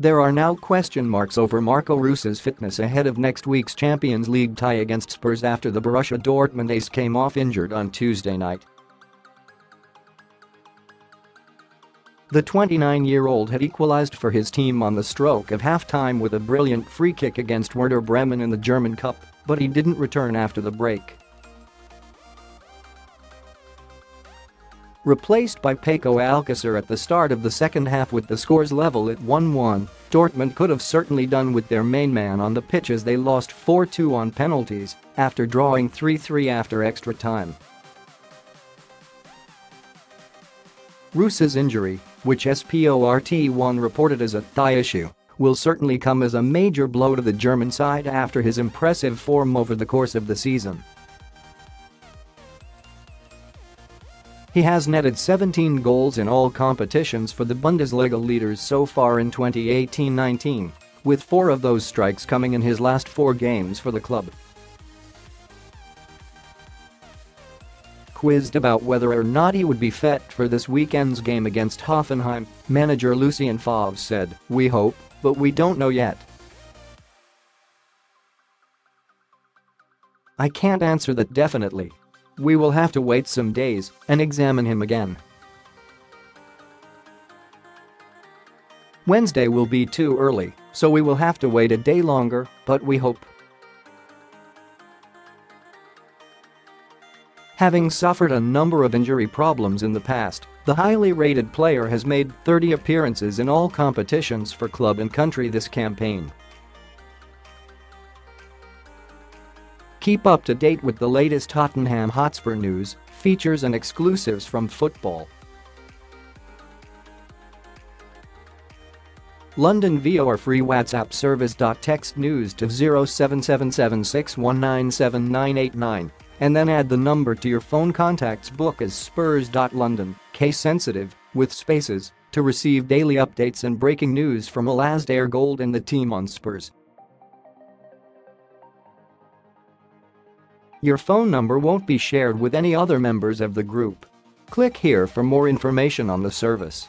There are now question marks over Marco Reus's fitness ahead of next week's Champions League tie against Spurs after the Borussia Dortmund ace came off injured on Tuesday night. The 29-year-old had equalized for his team on the stroke of halftime with a brilliant free kick against Werder Bremen in the German Cup, but he didn't return after the break. Replaced by Paco Alcacer at the start of the second half with the scores level at 1-1, Dortmund could have certainly done with their main man on the pitch as they lost 4-2 on penalties after drawing 3-3 after extra time. Reus's injury, which SPORT1 reported as a thigh issue, will certainly come as a major blow to the German side after his impressive form over the course of the season. He has netted 17 goals in all competitions for the Bundesliga leaders so far in 2018-19, with 4 of those strikes coming in his last 4 games for the club. Quizzed about whether or not he would be fit for this weekend's game against Hoffenheim, manager Lucien Favre said, "We hope, but we don't know yet. I can't answer that definitely. We will have to wait some days and examine him again." "Wednesday will be too early, so we will have to wait a day longer, but we hope." Having suffered a number of injury problems in the past, the highly rated player has made 30 appearances in all competitions for club and country this campaign. Keep up to date with the latest Tottenham Hotspur news, features and exclusives from football. London via our free WhatsApp service. Text news to 07776197989 and then add the number to your phone contacts book as Spurs.London, case sensitive, with spaces, to receive daily updates and breaking news from Alasdair Gold and the team on Spurs. Your phone number won't be shared with any other members of the group. Click here for more information on the service.